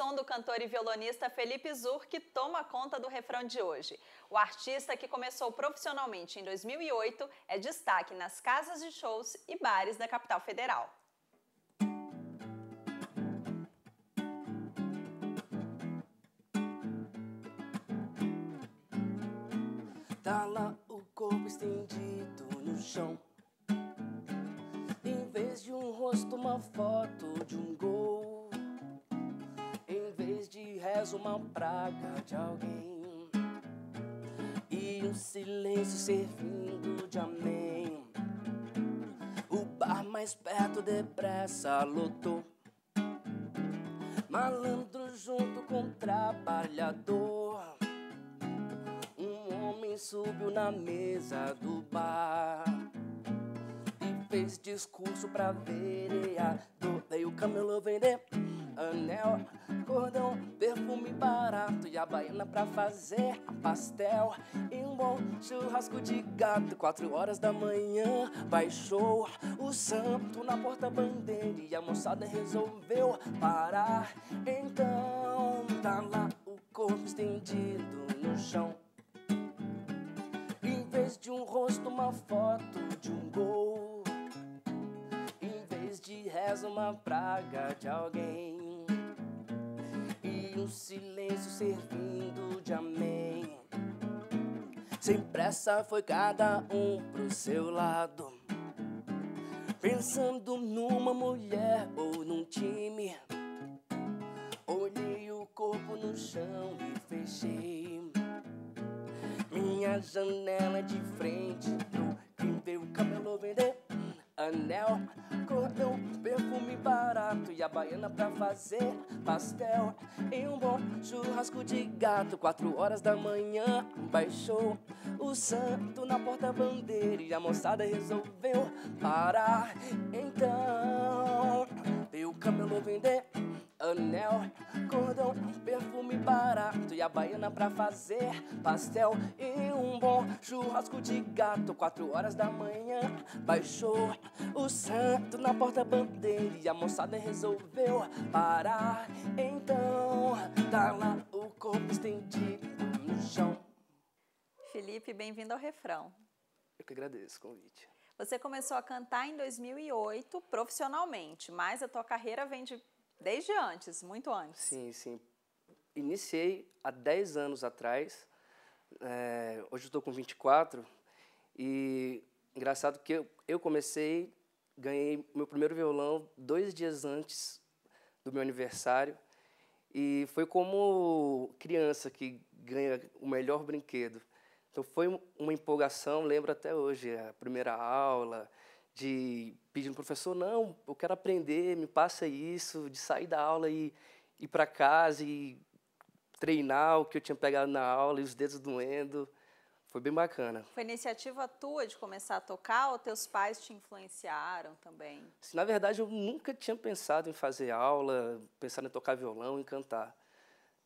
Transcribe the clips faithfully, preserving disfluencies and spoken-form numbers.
som do cantor e violonista Felipe Zurk toma conta do refrão de hoje. O artista, que começou profissionalmente em dois mil e oito, é destaque nas casas de shows e bares da capital federal. Tá lá o corpo estendido no chão, em vez de um rosto, uma foto de um gol, em vez de rezo, uma praga de alguém, e um silêncio servindo de amém. O bar mais perto depressa lotou, malandro junto com trabalhador. Subiu na mesa do bar e fez discurso pra vereador. Veio o camelô vender anel, cordão, perfume barato e a baiana pra fazer pastel e um bom churrasco de gato. Quatro horas da manhã baixou o santo na porta-bandeira e a moçada resolveu parar. Então tá lá o corpo estendido no chão, de um rosto, uma foto de um gol, em vez de reza, uma praga de alguém, e um silêncio servindo de amém. Sem pressa foi cada um pro seu lado, pensando numa mulher ou num time. Olhei o corpo no chão e fechei minha janela de frente. Quem veio o camelô vender anel, cordão, perfume barato e a baiana pra fazer pastel e um bom churrasco de gato. Quatro horas da manhã baixou o santo na porta-bandeira e a moçada resolveu parar. Então veio o camelô vender anel, cordão, perfume barato e a baiana pra fazer pastel e um bom churrasco de gato. Quatro horas da manhã baixou o santo na porta-bandeira e a moçada resolveu parar. Então tá lá o corpo estendido no chão. Felipe, bem-vindo ao Refrão. Eu que agradeço o convite. Você começou a cantar em dois mil e oito profissionalmente, mas a tua carreira vem de desde antes, muito antes. Sim, sim. Iniciei há dez anos atrás. É, hoje eu estou com vinte e quatro. E engraçado que eu, eu comecei, ganhei meu primeiro violão dois dias antes do meu aniversário. E foi como criança que ganha o melhor brinquedo. Então foi uma empolgação, lembro até hoje, a primeira aula, de pedir ao professor, não, eu quero aprender, me passa isso, de sair da aula e ir para casa e treinar o que eu tinha pegado na aula e os dedos doendo. Foi bem bacana. Foi iniciativa tua de começar a tocar ou teus pais te influenciaram também? Na verdade, eu nunca tinha pensado em fazer aula, pensado em tocar violão, em cantar.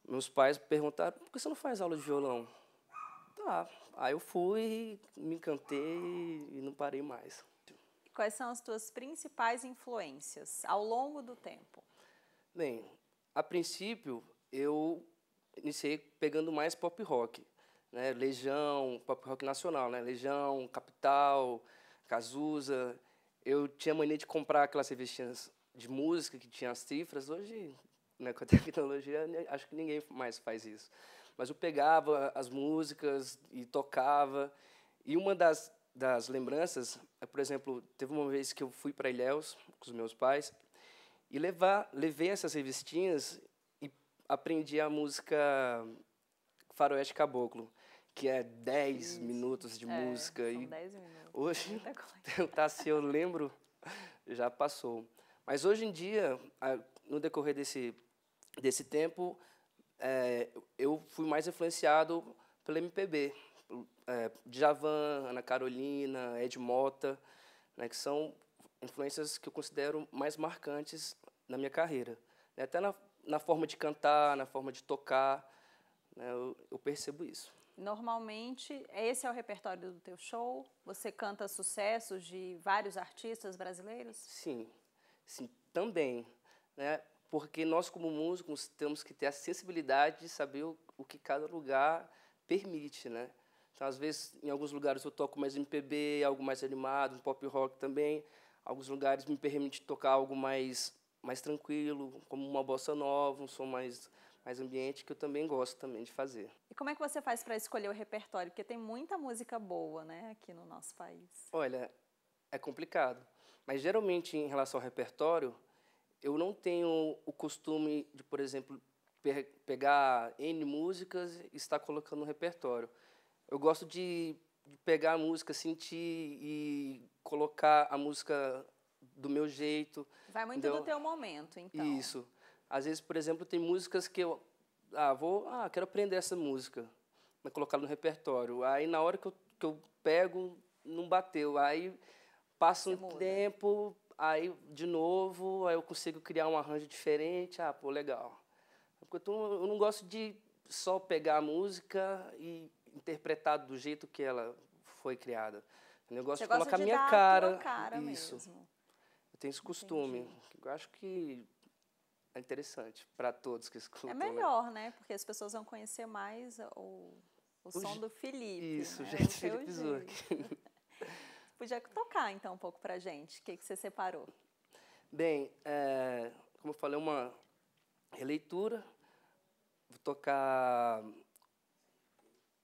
Meus pais perguntaram, por que você não faz aula de violão? Tá, aí eu fui, me encantei e não parei mais. Quais são as tuas principais influências ao longo do tempo? Bem, a princípio, eu iniciei pegando mais pop rock, né? Legião, pop rock nacional, né? Legião, Capital, Cazuza. Eu tinha mania de comprar aquelas revistinhas de música que tinha as cifras. Hoje, né, com a tecnologia, acho que ninguém mais faz isso. Mas eu pegava as músicas e tocava. E uma das... das lembranças, por exemplo, teve uma vez que eu fui para Ilhéus com os meus pais e levar, levei essas revistinhas e aprendi a música Faroeste Caboclo, que é dez minutos de é, música. São e dez minutos. Hoje, tá, se eu lembro, já passou. Mas hoje em dia, no decorrer desse, desse tempo, é, eu fui mais influenciado pelo M P B. É, Djavan, Ana Carolina, Ed Mota, né, que são influências que eu considero mais marcantes na minha carreira. Né, até na, na forma de cantar, na forma de tocar, né, eu, eu percebo isso. Normalmente, esse é o repertório do teu show? Você canta sucessos de vários artistas brasileiros? Sim, sim, também. Né? porque nós, como músicos, temos que ter a sensibilidade de saber o, o que cada lugar permite, né? Então, às vezes, em alguns lugares eu toco mais M P B, algo mais animado, um pop rock também. Alguns lugares me permite tocar algo mais, mais tranquilo, como uma bossa nova, um som mais... mais ambiente, que eu também gosto também de fazer. E como é que você faz para escolher o repertório? Porque tem muita música boa, né, aqui no nosso país. Olha, é complicado. Mas, geralmente, em relação ao repertório, eu não tenho o costume de, por exemplo, pe pegar N músicas e estar colocando no repertório. Eu gosto de, de pegar a música, sentir e colocar a música do meu jeito. Vai muito então, do teu momento, então. Isso. Às vezes, por exemplo, tem músicas que eu ah, vou, ah, quero aprender essa música, vou colocar no repertório. Aí, na hora que eu, que eu pego, não bateu. Aí, passa um tempo, aí, de novo, aí eu consigo criar um arranjo diferente. Ah, pô, legal. Porque eu, tô, eu não gosto de só pegar a música e interpretar do jeito que ela foi criada. Eu gosto Você de colocar a minha dar cara. A tua cara isso. Mesmo. Eu tenho esse costume. Entendi. Eu acho que... é interessante para todos que escutam. É melhor, né? né? Porque as pessoas vão conhecer mais o, o, o som do Felipe. Isso, né? Gente, Felipe Zurk. Podia tocar, então, um pouco para a gente. O que, que você separou? Bem, é, como eu falei, uma releitura. Vou tocar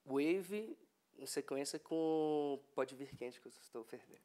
Wave em sequência com Pode Vir Quente, que eu estou perdendo.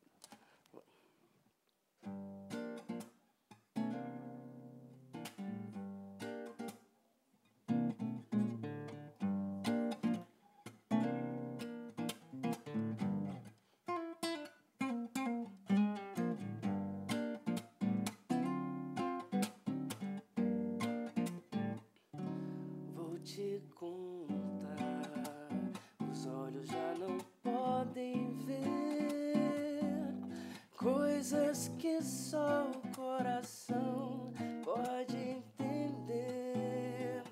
Coisas que só o coração pode entender.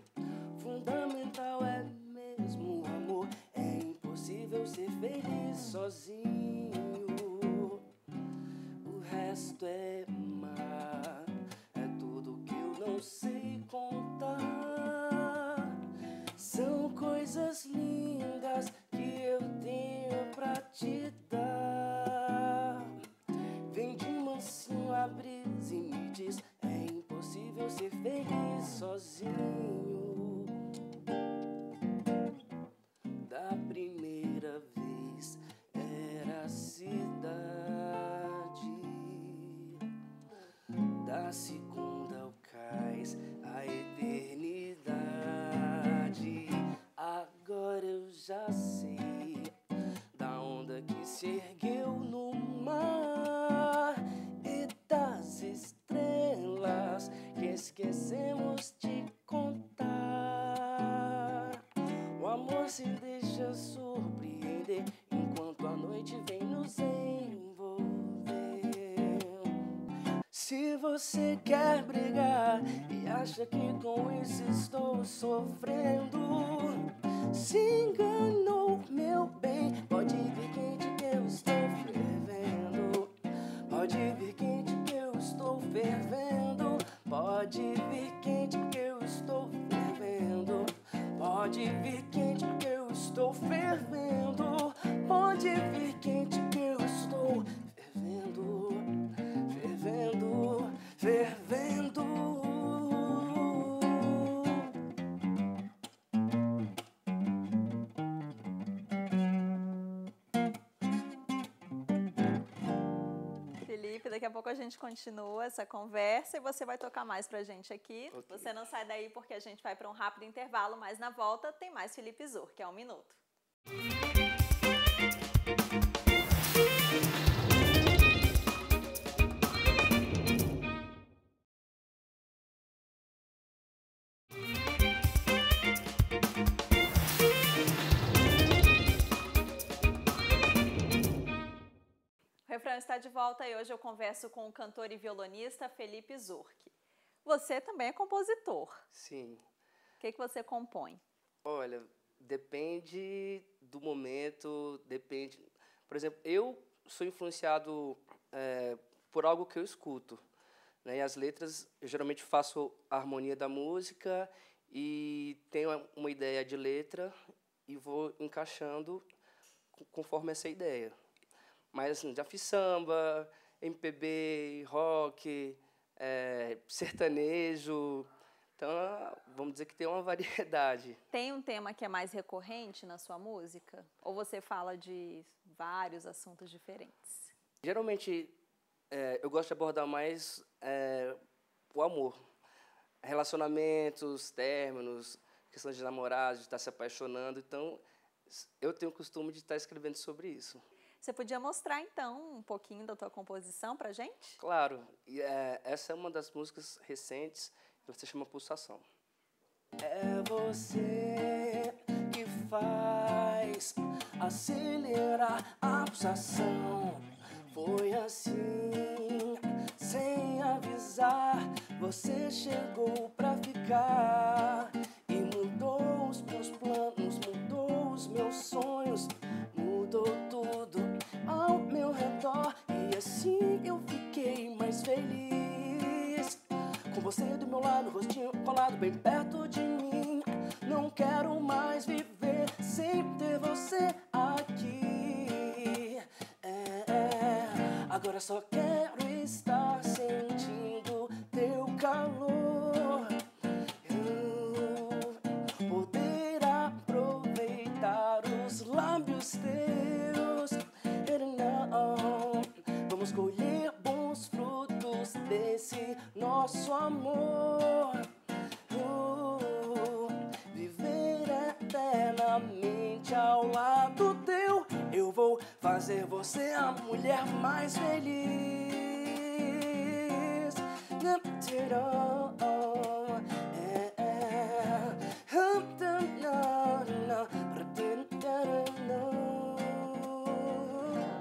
Fundamental é mesmo o amor. É impossível ser feliz sozinho. O resto é mar. É tudo que eu não sei contar. São coisas lindas que eu tenho pra te dar. A brisa e me diz, é impossível ser feliz sozinho. Da primeira vez era a cidade, da segunda ao cais, a eternidade. Agora eu já sei da onda que se ergueu no mar. Das estrelas que esquecemos de contar. O amor se deixa surpreender enquanto a noite vem nos envolver. Se você quer brigar e acha que com isso estou sofrendo, se enganou, meu bem. Pode vir quente que eu estou fervendo. Pode vir quente. Fervendo, pode vir quente que eu estou fervendo. Pode vir quente que eu estou fervendo. Pode vir quente que eu estou fervendo. Fervendo, fervendo. Daqui a pouco a gente continua essa conversa e você vai tocar mais pra gente aqui. Okay. Você não sai daí porque a gente vai para um rápido intervalo, mas na volta tem mais Felipe Zurk, que é um minuto. Refrão está de volta e hoje eu converso com o cantor e violonista Felipe Zurk. Você também é compositor. Sim. O que, que você compõe? Olha, depende do momento, depende... Por exemplo, eu sou influenciado é, por algo que eu escuto. Né? E as letras, eu geralmente faço a harmonia da música e tenho uma ideia de letra e vou encaixando conforme essa ideia. Mas assim, já fiz samba, M P B, rock, é, sertanejo. Então, vamos dizer que tem uma variedade. Tem um tema que é mais recorrente na sua música? Ou você fala de vários assuntos diferentes? Geralmente, é, eu gosto de abordar mais é, o amor. Relacionamentos, términos, questões de namorados, de estar se apaixonando. Então, eu tenho o costume de estar escrevendo sobre isso. Você podia mostrar, então, um pouquinho da tua composição para a gente? Claro. É, essa é uma das músicas recentes. Ela se chama Pulsação. É você que faz acelerar a pulsação. Foi assim, sem avisar. Você chegou pra ficar e mudou os meus planos, mudou os meus sonhos, mudou tudo ao meu redor. E assim eu fiquei mais feliz. Com você do meu lado, rostinho colado bem perto de mim. Não quero mais viver sem ter você aqui. É, é. Agora só quero estar sentindo teu calor. Eu poder aproveitar os lábios teus. Não. Vamos colher bons frutos desse nosso amor, uh, viver eternamente ao lado teu. Eu vou fazer você a mulher mais feliz.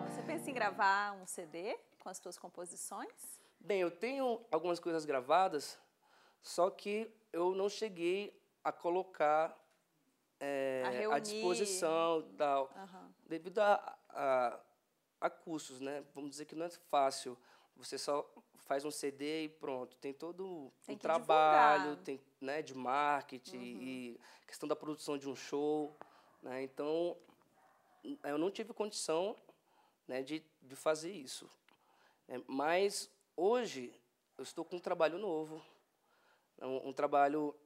Você pensa em gravar um C D com as suas composições? Bem, eu tenho algumas coisas gravadas, só que eu não cheguei a colocar é, a à disposição, da, uhum. devido a, a, a custos, né? Vamos dizer que não é fácil. Você só faz um C D e pronto. Tem todo tem um trabalho, tem, né, de marketing, uhum. e questão da produção de um show. Né? Então, eu não tive condição, né, de, de fazer isso. É, mas... Hoje, eu estou com um trabalho novo, um, um trabalho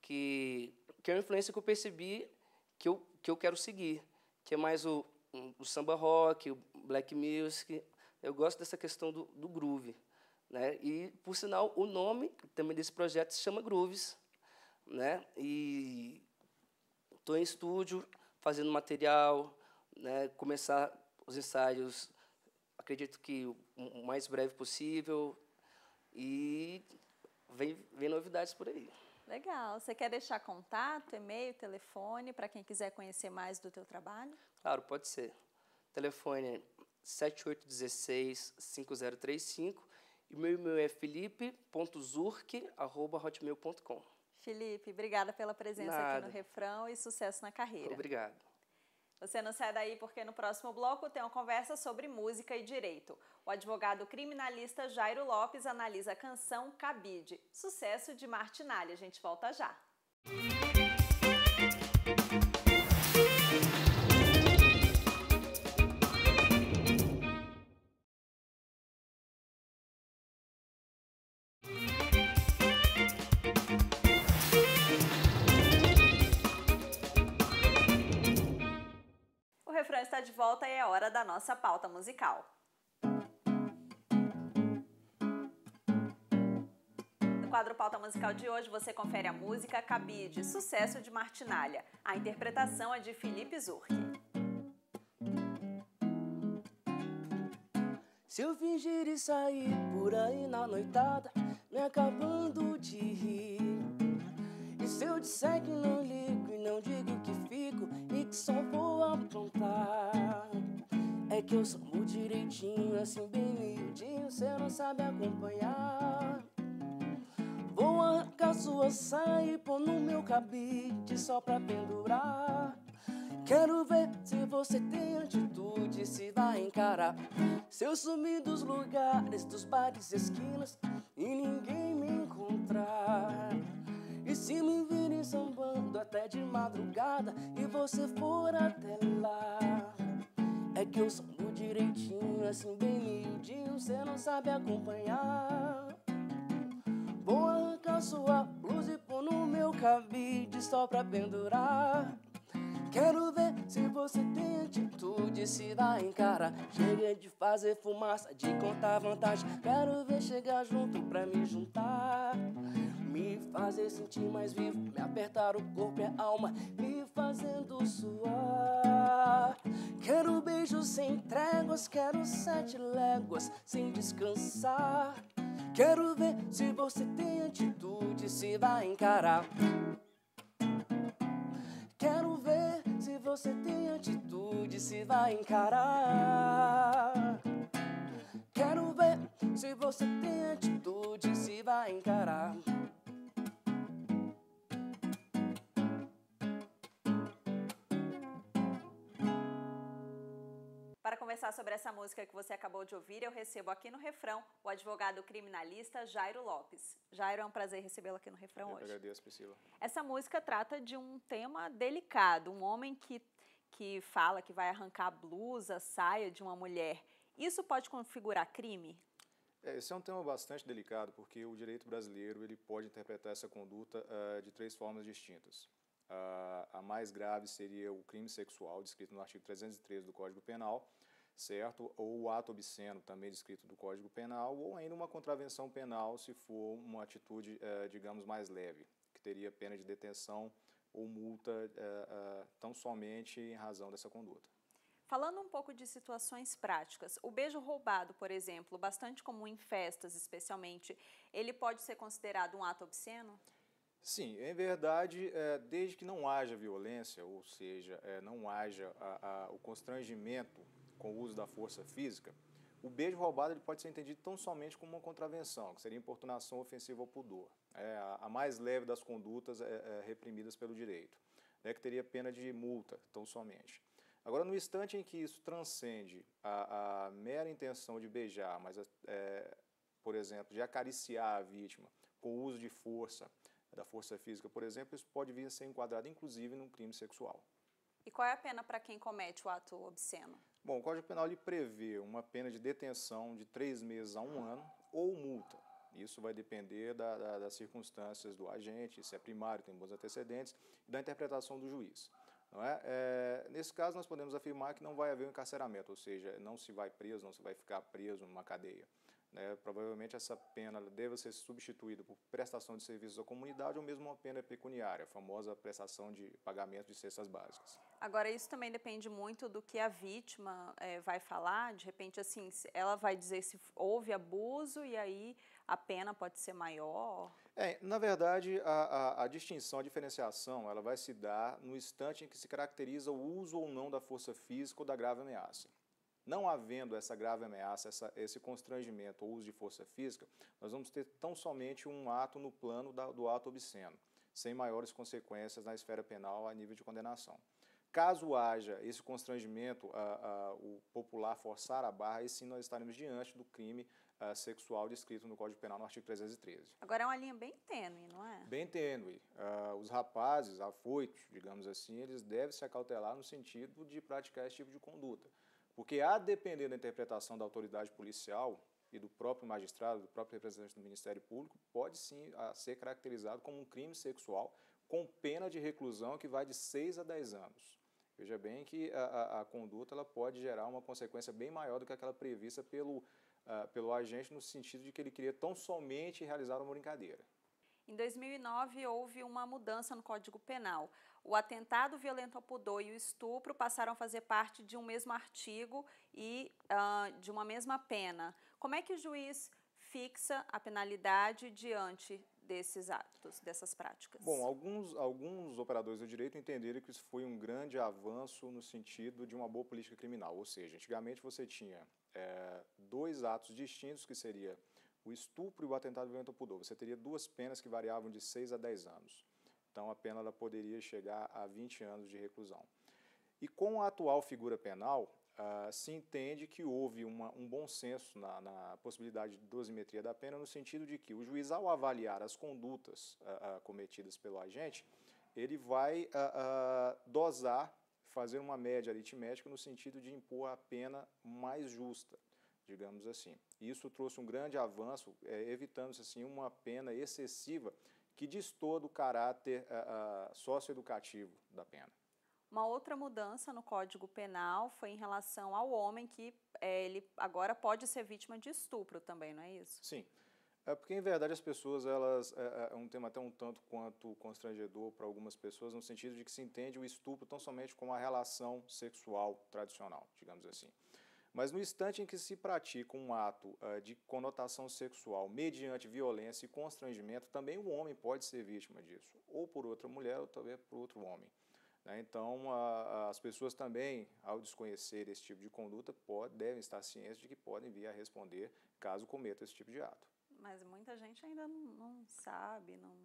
que, que é uma influência que eu percebi que eu, que eu quero seguir, que é mais o, um, o samba rock, o black music. Eu gosto dessa questão do, do groove. Né? E, por sinal, o nome também desse projeto se chama Grooves. Né? E estou em estúdio, fazendo material, né? Começar os ensaios... Acredito que o mais breve possível. E vem, vem novidades por aí. Legal. Você quer deixar contato, e-mail, telefone, para quem quiser conhecer mais do teu trabalho? Claro, pode ser. Telefone é sete oito um seis, cinco zero três cinco. E meu e-mail é felipe ponto zurk arroba hotmail ponto com. Felipe, obrigada pela presença Nada. aqui no Refrão e sucesso na carreira. Obrigado. Você não sai daí porque no próximo bloco tem uma conversa sobre música e direito. O advogado criminalista Jairo Lopes analisa a canção Cabide, sucesso de Martinália. A gente volta já. O Refrão está de volta e é hora da nossa pauta musical. No quadro Pauta Musical de hoje, você confere a música Cabide, sucesso de Martinália. A interpretação é de Felipe Zurk. Se eu fingir e sair por aí na noitada, me acabando de rir. E se eu disser que não ligo e não digo que fico e que só vou aprontar, é que eu sou direitinho, assim bem miudinho, cê não sabe acompanhar. Vou arrancar sua saia e pôr no meu cabide só pra pendurar. Quero ver se você tem atitude, se vai encarar. Se eu sumir dos lugares, dos bares e esquinas, e ninguém me encontrar. E se me virem sambando até de madrugada, e você for até lá. É que eu sambo direitinho, assim bem miudinho, cê não sabe acompanhar. Vou arrancar sua blusa e pôr no meu cabide só pra pendurar. Quero ver se você tem atitude, se vai encarar. Chega de fazer fumaça, de contar vantagem. Quero ver chegar junto pra me juntar. Me fazer sentir mais vivo, me apertar o corpo e a alma, me fazendo suar. Quero beijos sem tréguas, quero sete léguas sem descansar. Quero ver se você tem atitude, se vai encarar. Quero ver se você tem atitude, se vai encarar. Quero ver se você tem atitude, se vai encarar. Para conversar sobre essa música que você acabou de ouvir, eu recebo aqui no Refrão o advogado criminalista Jairo Lopes. Jairo, é um prazer recebê-lo aqui no Refrão eu hoje. Eu agradeço, Priscila. Essa música trata de um tema delicado, um homem que, que fala que vai arrancar a blusa, a saia de uma mulher. Isso pode configurar crime? É, esse é um tema bastante delicado, porque o direito brasileiro ele pode interpretar essa conduta uh, de três formas distintas. Uh, a mais grave seria o crime sexual, descrito no artigo trezentos e treze do Código Penal, certo? Ou o ato obsceno, também descrito do Código Penal, ou ainda uma contravenção penal, se for uma atitude, uh, digamos, mais leve, que teria pena de detenção ou multa uh, uh, tão somente em razão dessa conduta. Falando um pouco de situações práticas, o beijo roubado, por exemplo, bastante comum em festas especialmente, ele pode ser considerado um ato obsceno? Sim, em verdade, desde que não haja violência, ou seja, não haja a, a, o constrangimento com o uso da força física, o beijo roubado ele pode ser entendido tão somente como uma contravenção, que seria importunação ofensiva ao pudor, é a, a mais leve das condutas é, é, reprimidas pelo direito, né, que teria pena de multa tão somente. Agora, no instante em que isso transcende a, a mera intenção de beijar, mas, é, por exemplo, de acariciar a vítima com o uso de força, da força física, por exemplo, isso pode vir a ser enquadrado, inclusive, num crime sexual. E qual é a pena para quem comete o ato obsceno? Bom, o Código Penal ele prevê uma pena de detenção de três meses a um ano ou multa. Isso vai depender da, da, das circunstâncias do agente, se é primário, tem bons antecedentes, e da interpretação do juiz. Não é? É, nesse caso, nós podemos afirmar que não vai haver um encarceramento, ou seja, não se vai preso, não se vai ficar preso numa cadeia. É, provavelmente essa pena deve ser substituída por prestação de serviços à comunidade ou mesmo uma pena pecuniária, a famosa prestação de pagamento de cestas básicas. Agora, isso também depende muito do que a vítima é, vai falar. De repente, assim, ela vai dizer se houve abuso e aí a pena pode ser maior? É, na verdade, a, a, a distinção, a diferenciação, ela vai se dar no instante em que se caracteriza o uso ou não da força física ou da grave ameaça. Não havendo essa grave ameaça, essa, esse constrangimento ou uso de força física, nós vamos ter tão somente um ato no plano da, do ato obsceno, sem maiores consequências na esfera penal a nível de condenação. Caso haja esse constrangimento, a, a, o popular forçar a barra, aí sim nós estaremos diante do crime a, sexual descrito no Código Penal, no artigo trezentos e treze. Agora é uma linha bem tênue, não é? Bem tênue. Uh, os rapazes, afoitos, digamos assim, eles devem se acautelar no sentido de praticar esse tipo de conduta. Porque, a depender da interpretação da autoridade policial e do próprio magistrado, do próprio representante do Ministério Público, pode sim a, ser caracterizado como um crime sexual com pena de reclusão que vai de seis a dez anos. Veja bem que a, a, a conduta ela pode gerar uma consequência bem maior do que aquela prevista pelo, uh, pelo agente, no sentido de que ele queria tão somente realizar uma brincadeira. Em dois mil e nove, houve uma mudança no Código Penal. O atentado violento ao pudor e o estupro passaram a fazer parte de um mesmo artigo e uh, de uma mesma pena. Como é que o juiz fixa a penalidade diante desses atos, dessas práticas? Bom, alguns, alguns operadores do direito entenderam que isso foi um grande avanço no sentido de uma boa política criminal. Ou seja, antigamente você tinha é, dois atos distintos, que seria o estupro e o atentado violento ao pudor. Você teria duas penas que variavam de seis a dez anos. Então, a pena ela poderia chegar a vinte anos de reclusão. E com a atual figura penal, ah, se entende que houve uma, um bom senso na, na possibilidade de dosimetria da pena, no sentido de que o juiz, ao avaliar as condutas ah, ah, cometidas pelo agente, ele vai ah, ah, dosar, fazer uma média aritmética no sentido de impor a pena mais justa, digamos assim. Isso trouxe um grande avanço, é, evitando-se assim, uma pena excessiva que distorce o caráter ah, ah, socioeducativo da pena. Uma outra mudança no Código Penal foi em relação ao homem que é, ele agora pode ser vítima de estupro também, não é isso? Sim, é porque em verdade as pessoas, elas, é, é um tema até um tanto quanto constrangedor para algumas pessoas, no sentido de que se entende o estupro tão somente como a relação sexual tradicional, digamos assim. Mas no instante em que se pratica um ato uh, de conotação sexual mediante violência e constrangimento, também o homem pode ser vítima disso, ou por outra mulher ou também por outro homem. Então, as pessoas também, ao desconhecer esse tipo de conduta, devem estar cientes de que podem vir a responder caso cometa esse tipo de ato. Mas muita gente ainda não sabe, não...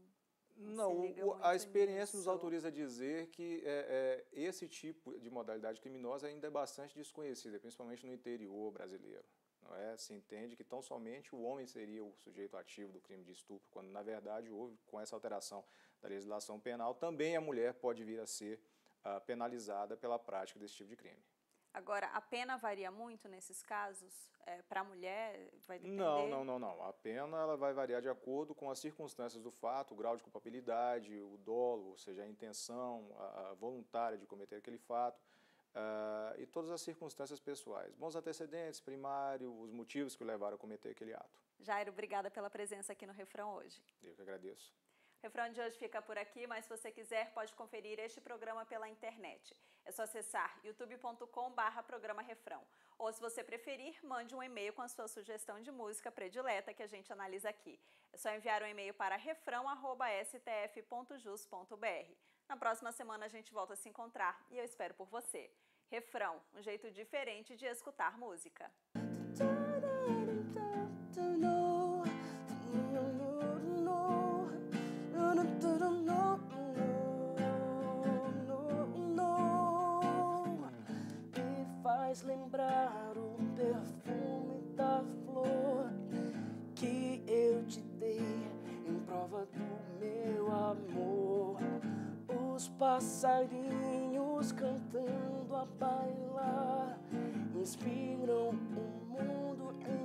Não, não a experiência nisso. Nos autoriza a dizer que é, é, esse tipo de modalidade criminosa ainda é bastante desconhecida, principalmente no interior brasileiro. Não é? Se entende que tão somente o homem seria o sujeito ativo do crime de estupro, quando na verdade houve, com essa alteração da legislação penal, também a mulher pode vir a ser uh, penalizada pela prática desse tipo de crime. Agora, a pena varia muito nesses casos? É, para a mulher vai depender? Não, não, não, não. A pena ela vai variar de acordo com as circunstâncias do fato, o grau de culpabilidade, o dolo, ou seja, a intenção a, a voluntária de cometer aquele fato. Uh, e todas as circunstâncias pessoais, bons antecedentes, primário, os motivos que o levaram a cometer aquele ato. Jairo, obrigada pela presença aqui no Refrão hoje. Eu que agradeço. O Refrão de hoje fica por aqui, mas se você quiser pode conferir este programa pela internet. É só acessar youtube ponto com barra programa refrão. Ou se você preferir, mande um e-mail com a sua sugestão de música predileta que a gente analisa aqui. É só enviar um e-mail para refrão arroba s t f ponto jus ponto b r. Na próxima semana a gente volta a se encontrar e eu espero por você. Refrão, um jeito diferente de escutar música. Me faz lembrar o perfume da flor que eu te dei em prova do meu amor. Os passarinhos cantando a bailar inspiram o mundo em